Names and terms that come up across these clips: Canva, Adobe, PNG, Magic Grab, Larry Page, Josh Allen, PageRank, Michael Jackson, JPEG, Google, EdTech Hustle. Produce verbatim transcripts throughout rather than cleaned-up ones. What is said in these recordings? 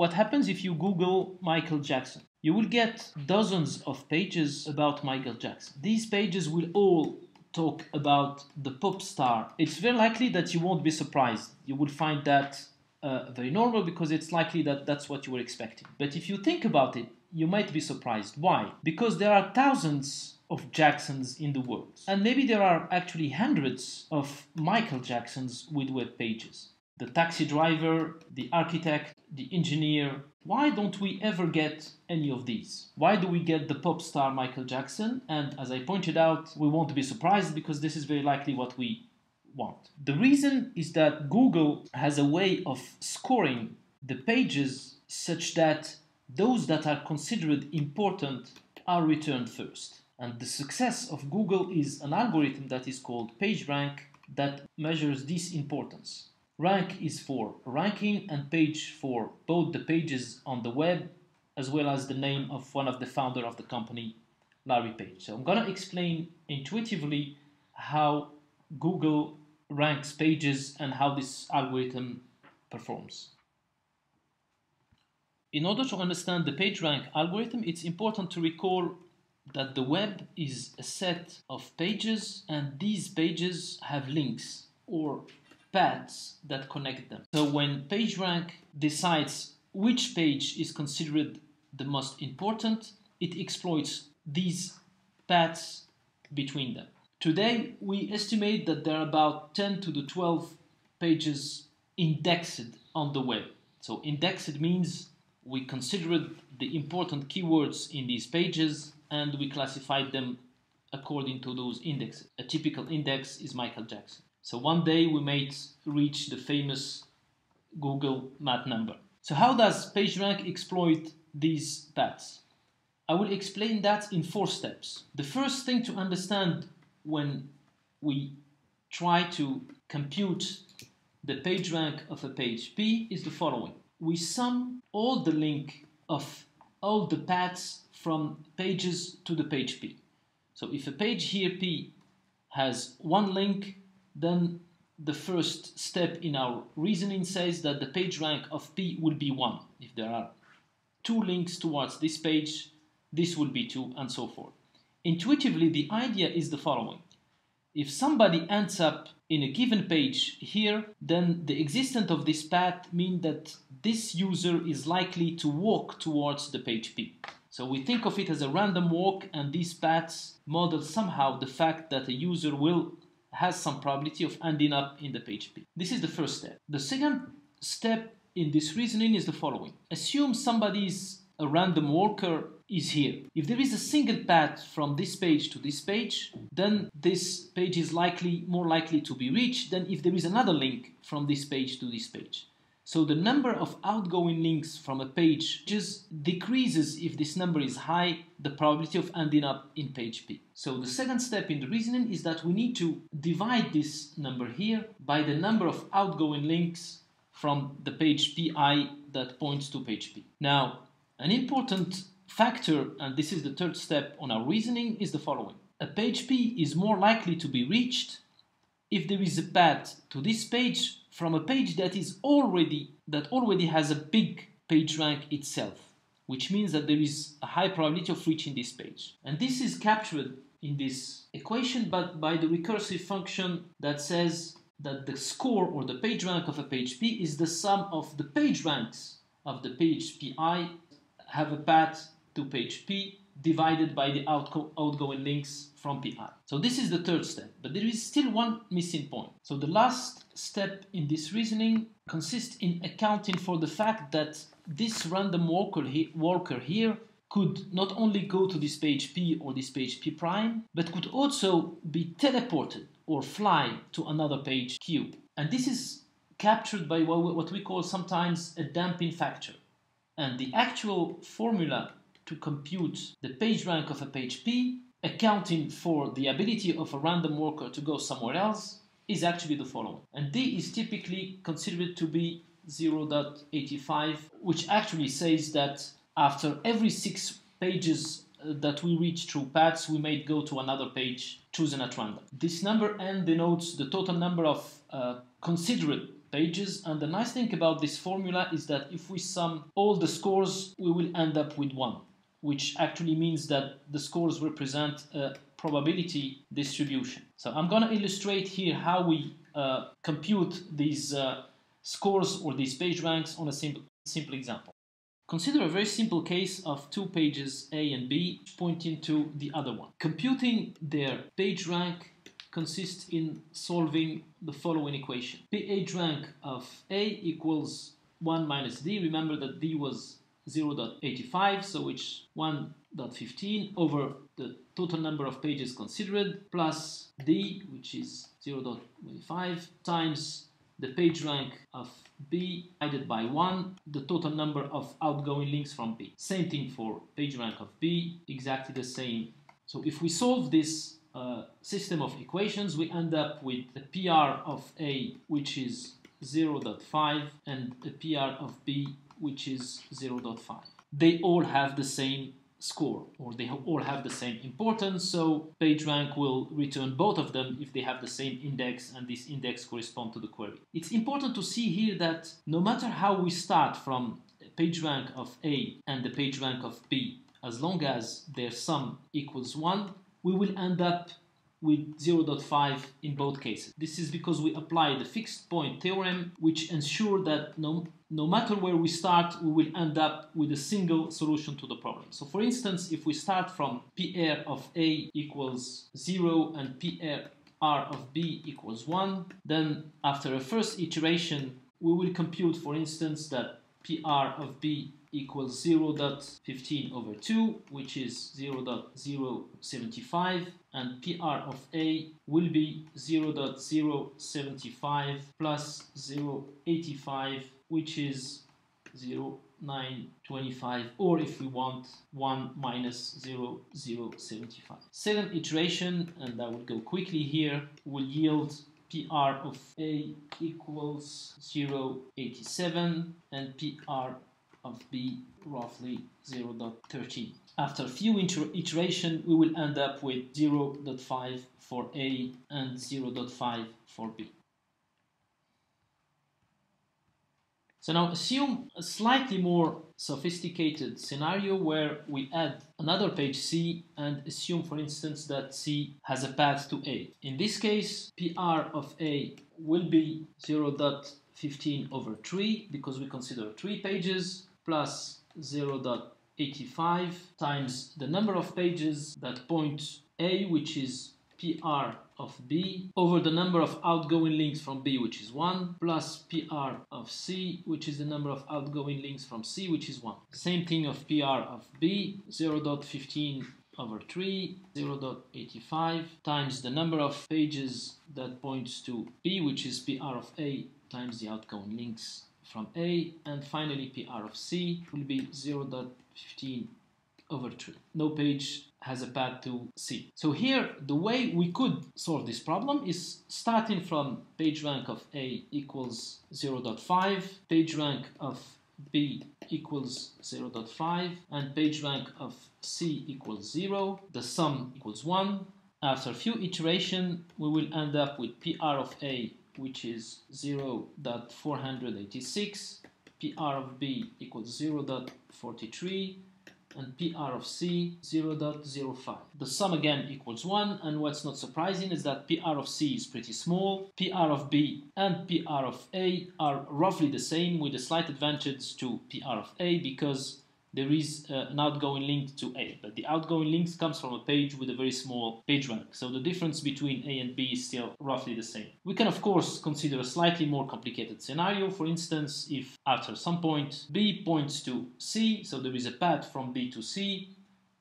What happens if you Google Michael Jackson? You will get dozens of pages about Michael Jackson. These pages will all talk about the pop star. It's very likely that you won't be surprised. You will find that uh, very normal because it's likely that that's what you were expecting. But if you think about it, you might be surprised. Why? Because there are thousands of Jacksons in the world. And maybe there are actually hundreds of Michael Jacksons with web pages. The taxi driver, the architect, the engineer. Why don't we ever get any of these? Why do we get the pop star Michael Jackson? And as I pointed out, we won't be surprised because this is very likely what we want. The reason is that Google has a way of scoring the pages such that those that are considered important are returned first. And the success of Google is an algorithm that is called PageRank that measures this importance. Rank is for ranking and page for both the pages on the web as well as the name of one of the founder of the company, Larry Page. So I'm going to explain intuitively how Google ranks pages and how this algorithm performs. In order to understand the PageRank algorithm, it's important to recall that the web is a set of pages, and these pages have links or paths that connect them. So when PageRank decides which page is considered the most important, it exploits these paths between them. Today, we estimate that there are about ten to the twelve pages indexed on the web. So indexed means we considered the important keywords in these pages and we classified them according to those indexes. A typical index is Michael Jackson. So one day we might reach the famous Google mat number. So how does PageRank exploit these paths? I will explain that in four steps. The first thing to understand when we try to compute the PageRank of a page P is the following. We sum all the link of all the paths from pages to the page P. So if a page here P has one link, then the first step in our reasoning says that the page rank of P will be one. If there are two links towards this page, this will be two, and so forth. Intuitively, the idea is the following. If somebody ends up in a given page here, then the existence of this path means that this user is likely to walk towards the page P. So we think of it as a random walk, and these paths model somehow the fact that a user will has some probability of ending up in the page P. This is the first step. The second step in this reasoning is the following. Assume somebody's a random walker is here. If there is a single path from this page to this page, then this page is likely more likely to be reached than if there is another link from this page to this page. So the number of outgoing links from a page just decreases if this number is high, the probability of ending up in page P. So the second step in the reasoning is that we need to divide this number here by the number of outgoing links from the page P I that points to page P. Now, an important factor, and this is the third step on our reasoning, is the following. A page P is more likely to be reached if there is a path to this page from a page that is already that already has a big page rank itself, which means that there is a high probability of reaching this page. And this is captured in this equation but by the recursive function that says that the score or the page rank of a page P is the sum of the page ranks of the page P I have a path to page P divided by the outgo outgoing links from P I. So this is the third step, but there is still one missing point. So the last step in this reasoning consists in accounting for the fact that this random walker, he walker here could not only go to this page P or this page P prime, but could also be teleported or fly to another page Q. And this is captured by what we call sometimes a damping factor. And the actual formula to compute the page rank of a page P, accounting for the ability of a random walker to go somewhere else, is actually the following. And D is typically considered to be zero point eight five, which actually says that after every six pages that we reach through paths, we may go to another page chosen at random. This number N denotes the total number of uh, considered pages. And the nice thing about this formula is that if we sum all the scores, we will end up with one, which actually means that the scores represent a probability distribution. So I'm going to illustrate here how we uh, compute these uh, scores or these page ranks on a simple, simple example. Consider a very simple case of two pages A and B pointing to the other one. Computing their page rank consists in solving the following equation. PageRank of A equals one minus D. Remember that D was zero point eight five, so it's one point one five over the total number of pages considered, plus D, which is zero point two five, times the PageRank of B divided by one, the total number of outgoing links from B. Same thing for PageRank of B, exactly the same. So if we solve this Uh, system of equations, we end up with a P R of A, which is zero point five, and a P R of B, which is zero point five. They all have the same score, or they all have the same importance, so PageRank will return both of them if they have the same index, and this index corresponds to the query. It's important to see here that no matter how we start from PageRank of A and the PageRank of B, as long as their sum equals one, we will end up with zero point five in both cases. This is because we apply the fixed point theorem, which ensures that no, no matter where we start, we will end up with a single solution to the problem. So for instance, if we start from P R of A equals zero and P R of B equals one, then after a first iteration, we will compute, for instance, that P R of B equals zero point one five over two, which is zero point zero seven five, and P R of A will be zero point zero seven five plus zero point eight five, which is zero point nine two five, or if we want, one minus zero point zero seven five. Second iteration, and I will go quickly here, will yield P R of A equals zero point eight seven and P R of B roughly zero point one three. After a few iterations, we will end up with zero point five for A and zero point five for B. So now assume a slightly more sophisticated scenario where we add another page C and assume, for instance, that C has a path to A. In this case, P R of A will be zero point one five over three, because we consider three pages, plus zero point eight five times the number of pages that point A, which is P R of B, over the number of outgoing links from B, which is one, plus P R of C, which is the number of outgoing links from C, which is one. Same thing of P R of B, zero point one five over three, zero point eight five times the number of pages that points to B, which is P R of A, times the outgoing links from A, and finally P R of C will be zero point one five over three. No page has a path to C. So here the way we could solve this problem is starting from PageRank of A equals zero point five, PageRank of B equals zero point five, and PageRank of C equals zero, the sum equals one. After a few iterations, we will end up with P R of A, which is zero point four eight six, P R of B equals zero point four three, and P R of C zero point zero five. The sum again equals one, and what's not surprising is that P R of C is pretty small. P R of B and P R of A are roughly the same, with a slight advantage to P R of A because there is uh, an outgoing link to A, but the outgoing link comes from a page with a very small page rank, so the difference between A and B is still roughly the same. We can of course consider a slightly more complicated scenario. For instance, if after some point B points to C, so there is a path from B to C,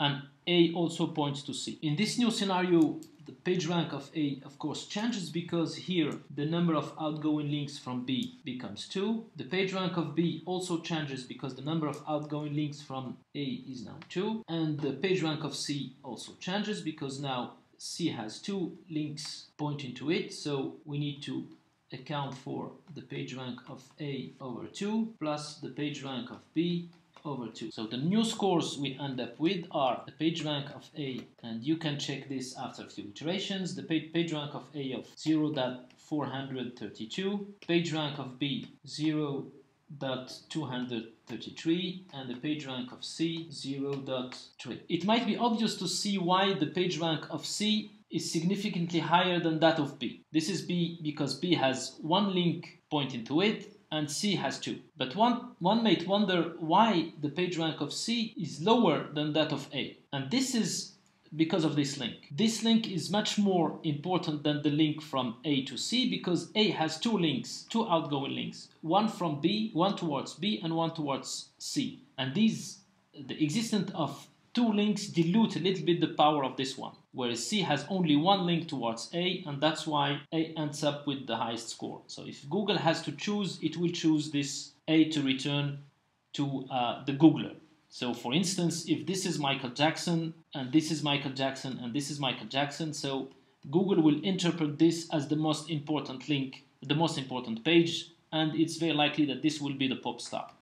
and A also points to C. In this new scenario, the PageRank of A of course changes, because here the number of outgoing links from B becomes two. The PageRank of B also changes because the number of outgoing links from A is now two. And the PageRank of C also changes because now C has two links pointing to it. So we need to account for the PageRank of A over two plus the PageRank of B over two. So the new scores we end up with are the PageRank of A, and you can check this after a few iterations, the PageRank of A of zero point four four hundred thirty-two, PageRank of B zero point two hundred thirty-three, and the PageRank of C zero point three. It might be obvious to see why the PageRank of C is significantly higher than that of B. This is B because B has one link pointing to it and C has two. But one, one might wonder why the PageRank of C is lower than that of A. And this is because of this link. This link is much more important than the link from A to C because A has two links, two outgoing links, one from B, one towards B, and one towards C. And these, the existence of two links dilute a little bit the power of this one, whereas C has only one link towards A, and that's why A ends up with the highest score. So if Google has to choose, it will choose this A to return to uh, the Googler. So for instance, if this is Michael Jackson, and this is Michael Jackson, and this is Michael Jackson, so Google will interpret this as the most important link, the most important page, and it's very likely that this will be the pop star.